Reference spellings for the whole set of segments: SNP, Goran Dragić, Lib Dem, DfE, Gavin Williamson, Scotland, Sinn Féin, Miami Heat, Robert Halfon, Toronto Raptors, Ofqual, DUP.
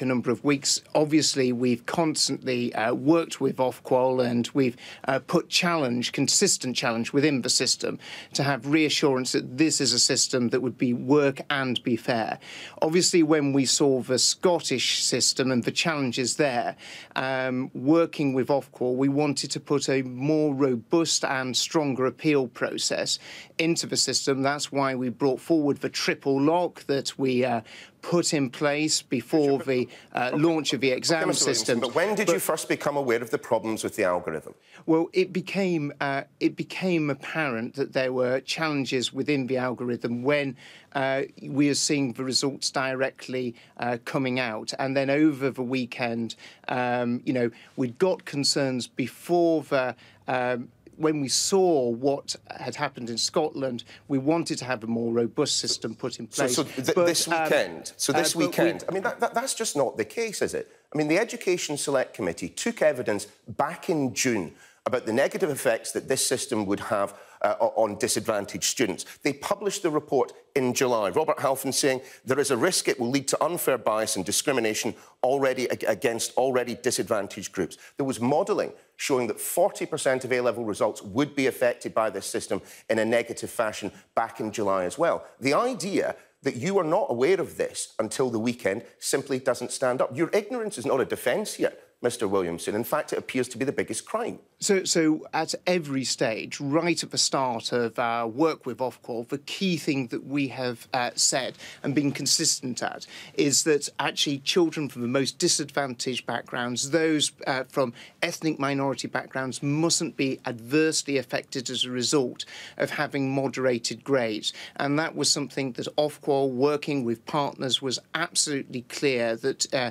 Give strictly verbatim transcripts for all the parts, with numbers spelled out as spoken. A number of weeks. Obviously, we've constantly uh, worked with Ofqual, and we've uh, put challenge, consistent challenge within the system to have reassurance that this is a system that would be work and be fair. Obviously, when we saw the Scottish system and the challenges there, um, working with Ofqual, we wanted to put a more robust and stronger appeal process into the system. That's why we brought forward the triple lock that we uh, put in place before the uh, launch of the exam system. But when did but, you first become aware of the problems with the algorithm? Well, it became uh, it became apparent that there were challenges within the algorithm when uh, we are seeing the results directly uh, coming out. And then over the weekend, um, you know, we'd got concerns before the. Um, When we saw what had happened in Scotland, we wanted to have a more robust system put in place. So, so th but, this weekend, um, so this uh, weekend, we... I mean, that, that, that's just not the case, is it? I mean, the Education Select Committee took evidence back in June about the negative effects that this system would have uh, on disadvantaged students. They published the report in July. Robert Halfon saying there is a risk it will lead to unfair bias and discrimination already against already disadvantaged groups. There was modelling showing that forty percent of A-level results would be affected by this system in a negative fashion back in July as well. The idea that you were not aware of this until the weekend simply doesn't stand up. Your ignorance is not a defence here, Mr Williamson. In fact, it appears to be the biggest crime. So, so at every stage, right at the start of our work with Ofqual, the key thing that we have uh, said and been consistent at is that actually children from the most disadvantaged backgrounds, those uh, from ethnic minority backgrounds, mustn't be adversely affected as a result of having moderated grades. And that was something that Ofqual, working with partners, was absolutely clear that uh,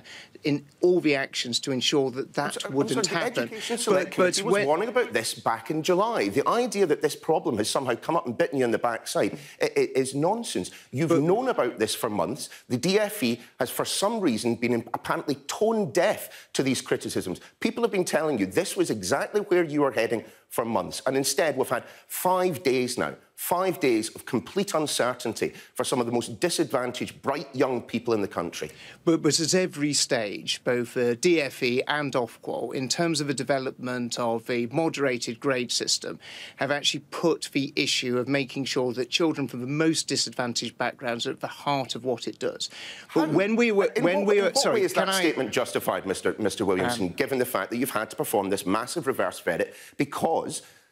in all the actions to ensure that that I'm wouldn't sorry, happen. The Education Select Committee was warning about this back in July. The idea that this problem has somehow come up and bitten you in the backside is nonsense. You've but, known about this for months. The D F E has, for some reason, been apparently tone deaf to these criticisms. People have been telling you this was exactly where you were heading for months, and instead we've had five days now, five days of complete uncertainty for some of the most disadvantaged, bright young people in the country. But, but at every stage, both uh, D F E and Ofqual, in terms of the development of a moderated grade system, have actually put the issue of making sure that children from the most disadvantaged backgrounds are at the heart of what it does. But How, when we were, in when what, we were, in what sorry, way is that I... statement justified, Mister Mister Williamson, um, given the fact that you've had to perform this massive reverse Reddit because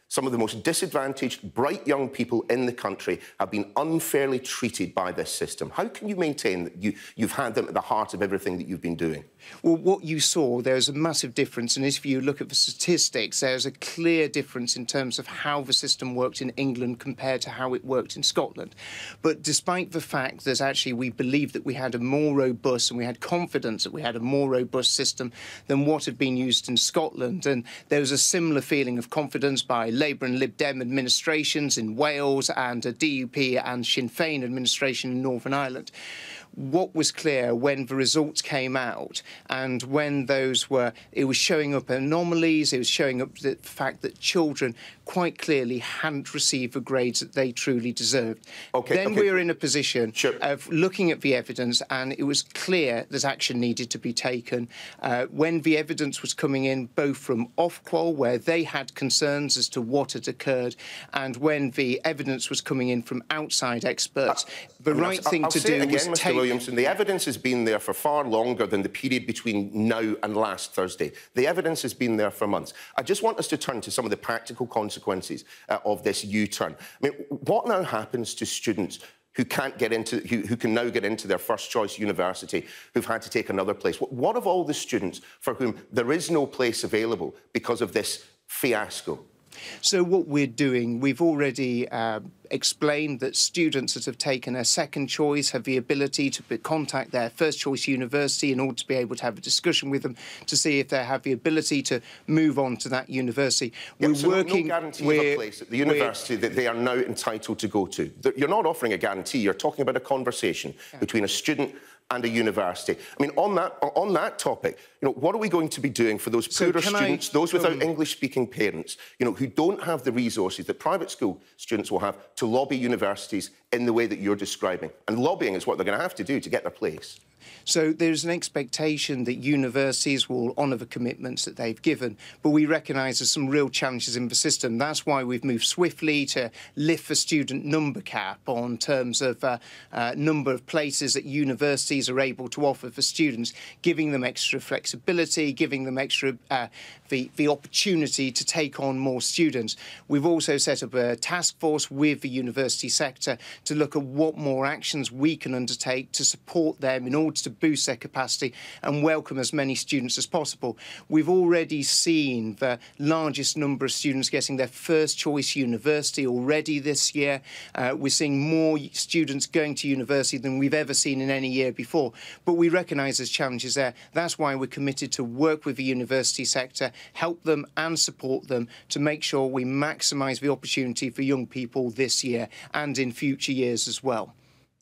some of the most disadvantaged, bright young people in the country have been unfairly treated by this system? How can you maintain that you, you've had them at the heart of everything that you've been doing? Well, what you saw, there's a massive difference, and if you look at the statistics, there's a clear difference in terms of how the system worked in England compared to how it worked in Scotland. But despite the fact that actually we believed that we had a more robust, and we had confidence that we had a more robust system than what had been used in Scotland, and there was a similar feeling of confidence by Labour and Lib Dem administrations in Wales and a D U P and Sinn Féin administration in Northern Ireland. What was clear when the results came out and when those were... It was showing up anomalies, it was showing up the fact that children quite clearly hadn't received the grades that they truly deserved. Okay, then okay. we were in a position sure. of looking at the evidence, and it was clear that action needed to be taken. Uh, when the evidence was coming in, both from Ofqual, where they had concerns as to what had occurred, and when the evidence was coming in from outside experts, uh, the I mean, right I'll, thing I'll to do again, was Mister take... Williamson, the evidence has been there for far longer than the period between now and last Thursday. The evidence has been there for months. I just want us to turn to some of the practical consequences uh, of this U-turn. I mean, what now happens to students who can't get into, who, who can now get into their first-choice university, who've had to take another place? What, what of all the students for whom there is no place available because of this fiasco? So what we're doing, we've already uh, explained that students that have taken a second choice have the ability to be, contact their first choice university in order to be able to have a discussion with them to see if they have the ability to move on to that university. Yep, we're so working. No guarantee of a place at the university that they are now entitled to go to. You're not offering a guarantee. You're talking about a conversation yeah. between a student and a university. I mean, on that on that topic, you know, what are we going to be doing for those poorer so students, I... those without English-speaking parents, you know, who don't have the resources that private school students will have to lobby universities in the way that you're describing? And lobbying is what they're going to have to do to get their place. So there's an expectation that universities will honour the commitments that they've given, but we recognise there's some real challenges in the system. That's why we've moved swiftly to lift the student number cap on terms of uh, uh, number of places that universities are able to offer for students, giving them extra flexibility, giving them extra uh, the, the opportunity to take on more students. We've also set up a task force with the university sector to look at what more actions we can undertake to support them in order to boost their capacity and welcome as many students as possible. We've already seen the largest number of students getting their first choice university already this year. Uh, we're seeing more students going to university than we've ever seen in any year before. But we recognise there's challenges there. That's why we're committed to work with the university sector, help them and support them to make sure we maximise the opportunity for young people this year and in future years as well.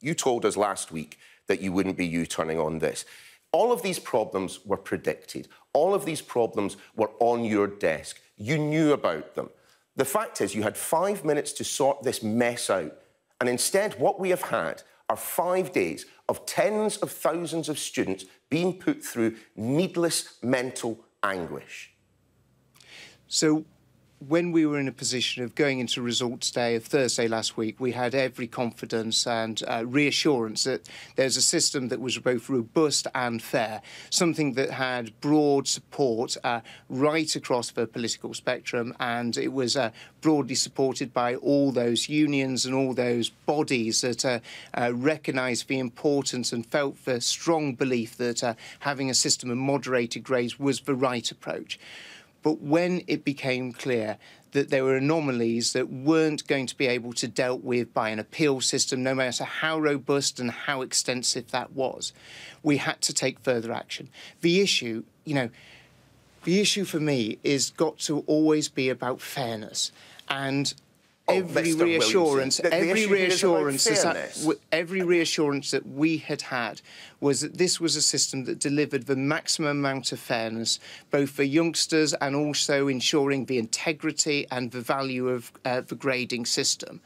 You told us last week that you wouldn't be you turning on this. All of these problems were predicted. All of these problems were on your desk. You knew about them. The fact is you had five minutes to sort this mess out. And instead, what we have had are five days of tens of thousands of students being put through needless mental anguish. So when we were in a position of going into results day of Thursday last week, we had every confidence and uh, reassurance that there's a system that was both robust and fair, something that had broad support uh, right across the political spectrum, and it was uh, broadly supported by all those unions and all those bodies that uh, uh, recognised the importance and felt the strong belief that uh, having a system of moderated grades was the right approach. But when it became clear that there were anomalies that weren't going to be able to be dealt with by an appeal system, no matter how robust and how extensive that was, we had to take further action. The issue, you know, the issue for me is got to always be about fairness. And oh, every reassurance, the, the every reassurance, is that, every reassurance that we had had was that this was a system that delivered the maximum amount of fairness, both for youngsters and also ensuring the integrity and the value of uh, the grading system.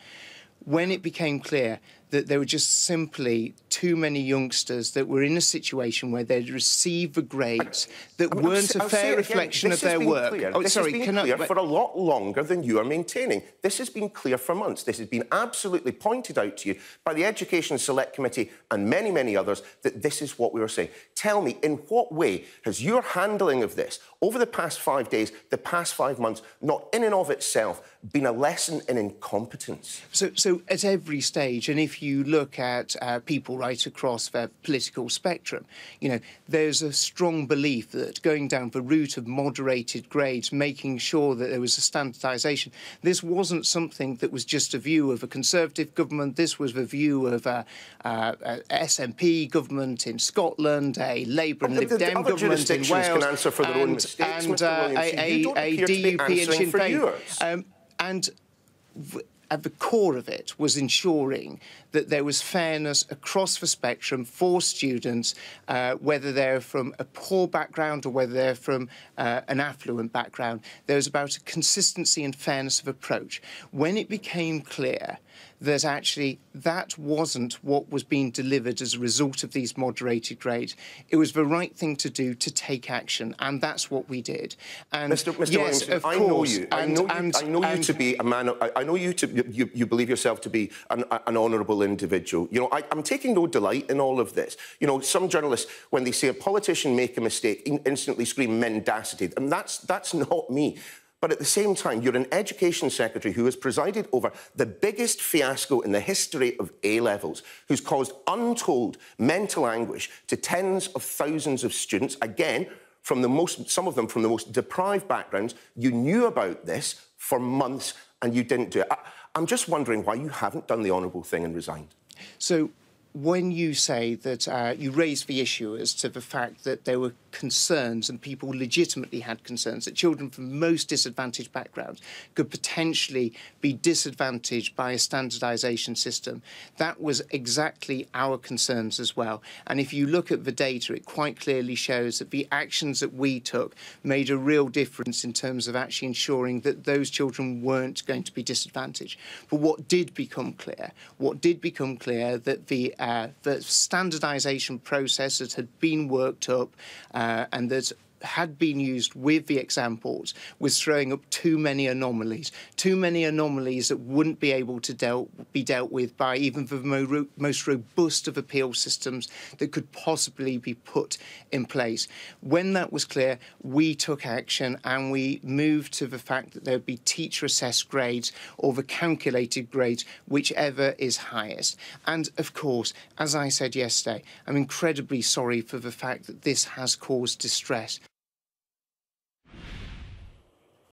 When it became clear that there were just simply too many youngsters that were in a situation where they'd receive the grades that I mean, weren't I'll, a fair reflection of their work. Clear. Oh, this sorry, has been can clear I, for a lot longer than you are maintaining. This has been clear for months. This has been absolutely pointed out to you by the Education Select Committee and many, many others that this is what we were saying. Tell me, in what way has your handling of this over the past five days, the past five months, not in and of itself been a lesson in incompetence? So, so at every stage, and if you look at uh, people right across their political spectrum, you know, there's a strong belief that going down the route of moderated grades, making sure that there was a standardisation, this wasn't something that was just a view of a Conservative government. This was the view of a, uh, a S N P government in Scotland, a Labour and Lib Dem government in Wales, can answer for their and, own mistakes, and uh, a, a, a D U P and Sinn Féin. Um, and at the core of it was ensuring that there was fairness across the spectrum for students, uh, whether they're from a poor background or whether they're from uh, an affluent background. There was about a consistency and fairness of approach. When it became clear that actually that wasn't what was being delivered as a result of these moderated grades, it was the right thing to do to take action, and that's what we did. And Mister Mister Yes, Williamson, of course, I know you. I know, and, you, I know and, you to be a man. Of, I know you to you, you believe yourself to be an, an honourable individual. You know, I, I'm taking no delight in all of this. You know, some journalists, when they say a politician make a mistake, in, instantly scream mendacity, and that's that's not me. But at the same time, you're an education secretary who has presided over the biggest fiasco in the history of A levels, who's caused untold mental anguish to tens of thousands of students, again, from the most, some of them from the most deprived backgrounds. You knew about this for months and you didn't do it. I, I'm just wondering why you haven't done the honourable thing and resigned. So when you say that uh, you raised the issue as to the fact that there were concerns, and people legitimately had concerns, that children from most disadvantaged backgrounds could potentially be disadvantaged by a standardisation system, that was exactly our concerns as well. And if you look at the data, it quite clearly shows that the actions that we took made a real difference in terms of actually ensuring that those children weren't going to be disadvantaged. But what did become clear, what did become clear that the uh, uh, the standardisation process that had been worked up uh, and that had been used with the examples was throwing up too many anomalies, too many anomalies that wouldn't be able to dealt, be dealt with by even the mo most robust of appeal systems that could possibly be put in place. When that was clear, we took action and we moved to the fact that there would be teacher-assessed grades or the calculated grades, whichever is highest. And, of course, as I said yesterday, I'm incredibly sorry for the fact that this has caused distress.